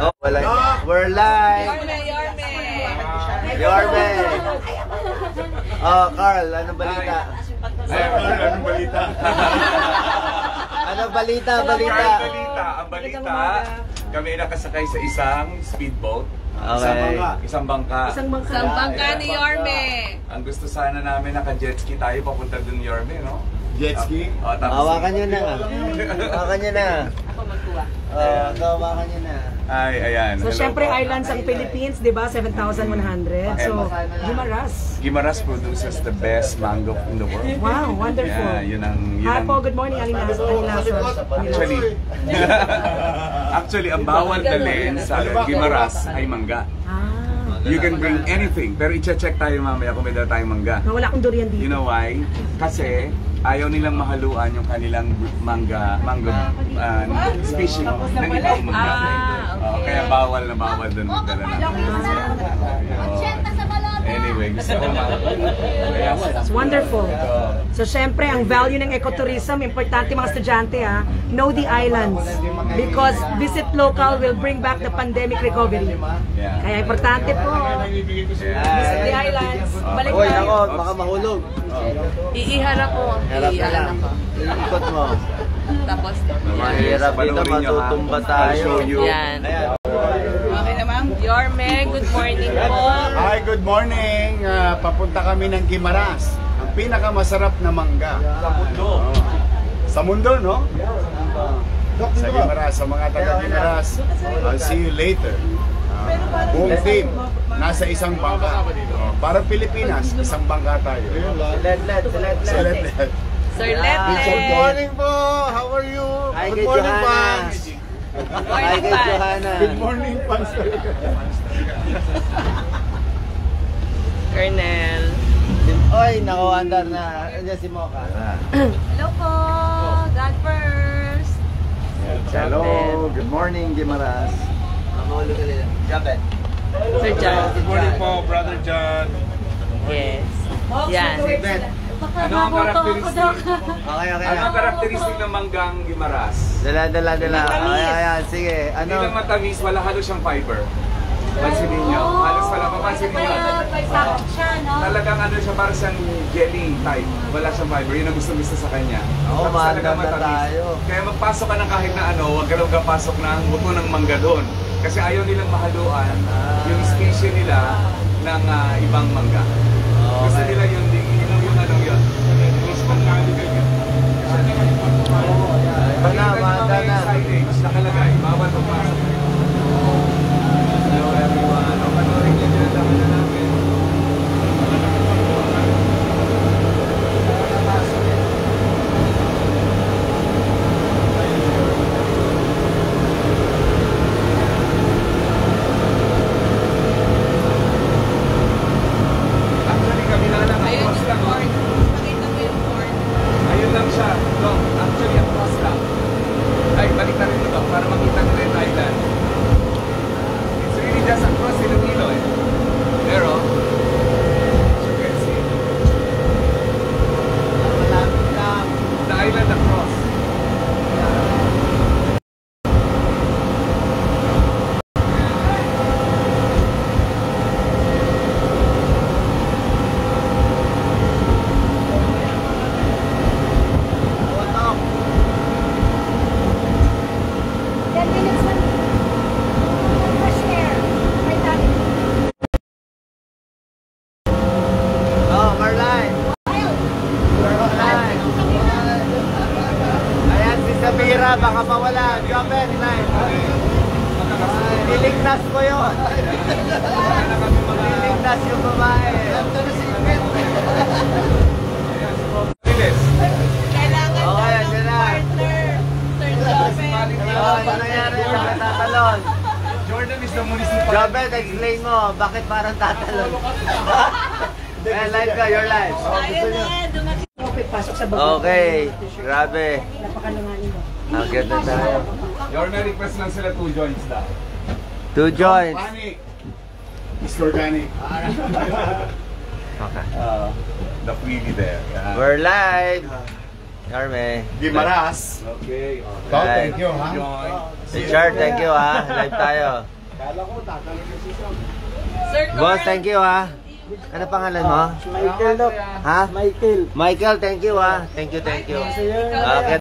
Oh, wala. We're live. Yorme. Oh, Carl, ano balita? Anong balita? Anong balita? Balita. Ang balita, kami nakasakay sa isang speedboat. Okay. Isang bangka. Isang bangka ni Yorme. Ang gusto sana namin, naka-jetski tayo papunta dun, Yorme, no? Jetski? Hawakan nyo na. Hawakan nyo na. Ako magkuha. Hawakan nyo na. Ay, ayan. So, syempre, islands ang Philippines, di ba? 7,100. So, Guimaras. Guimaras produces the best mango in the world. Wow, wonderful. Hi po, good morning, Alina. Actually, ang bawal dalhin sa Guimaras ay mangga. You can bring anything, pero i-check tayo mamaya kung may dala tayong mangga. Wala akong durian dito. You know why? Kasi ayaw nilang mahaluan yung kanilang mango species ng ibang mangga. Kaya bawal na bawal doon magdala natin. Anyway, gusto ko na. It's wonderful. So, syempre, ang value ng ecotourism, importante mga estudyante, ha? Know the islands. Because visit local will bring back the pandemic recovery. Kaya importante po. Visit the islands. Balik na. Uy, ako, baka mahulog. Iihara ko. Iihara ko. Iikot mo. Tapos, mahirap dito, matutumba tayo. Ayan. Yorme, good morning po. Hi, good morning. Papunta kami ng Guimaras. Ang pinakamasarap na mangga. Sa mundo. Sa mundo, no? Sa Guimaras, sa mga taga-Guimaras. I'll see you later. Buong team, nasa isang bangka. Para Pilipinas, isang bangka tayo. Sir Ledled. Good morning po. How are you? Good morning, Pangs. Good morning, Panster. Kernel. Oy, nako-andar na. Andiyan si Mocha. Hello po. God first. Hello. Good morning, Guimaras. Mahalo ka nila. Jabet. Sir John. Good morning po, Brother John. Yes. Yan. Ano ang karakteristik ng manggang Guimaras? Dala. Ayan, sige. Hindi lang matamis, wala halos siyang fiber. Pansinin nyo. Halos wala pa, pansinin nyo. Talagang ano siya, parang siyang jelly type. Wala siyang fiber. Yun ang gusto sa kanya. Oo, maganda tayo. Kaya magpasok ka ng kahit na ano, huwag ka lang kapasok ng buto ng mangga doon. Kasi ayaw nilang mahaluan yung species nila ng ibang mangga. Gusto nila yung nakalagay, bawal po pa. Hello everyone. Ang patuloy niya dyan lang na namin. Actually, kami na lang ang post lang. Ayun lang siya. No, actually, ang post lang. Ay, balik na rin ito para makita ko rin island. It's really just across Ilongilo eh. Pero, as you can see, the island across. Baka mawala. Do you have any line? Niligtas ko yun. Niligtas yung babae. Kailangan naman ng partner. Sir Jobel. Ano nangyari yung tatalon? Jobel, explain mo. Bakit parang tatalon? Live ka, your life. Ayun na, dumating. Okay, grabe. Napakanunganin mo. Ang ganda tayo. Yorme, request lang sila 2 joints daw. 2 joints? Organic. It's organic. Okay. The freebie there. We're live. Yorme. Guimaras. Okay. Thank you, ha? Richard, thank you, ha? Live tayo. Kala ko, tatanong na si Sean. Boss, thank you, ha? Ano pangalan mo? Michael, ha? Michael. Michael, thank you, ha? Thank you, thank you. Okay.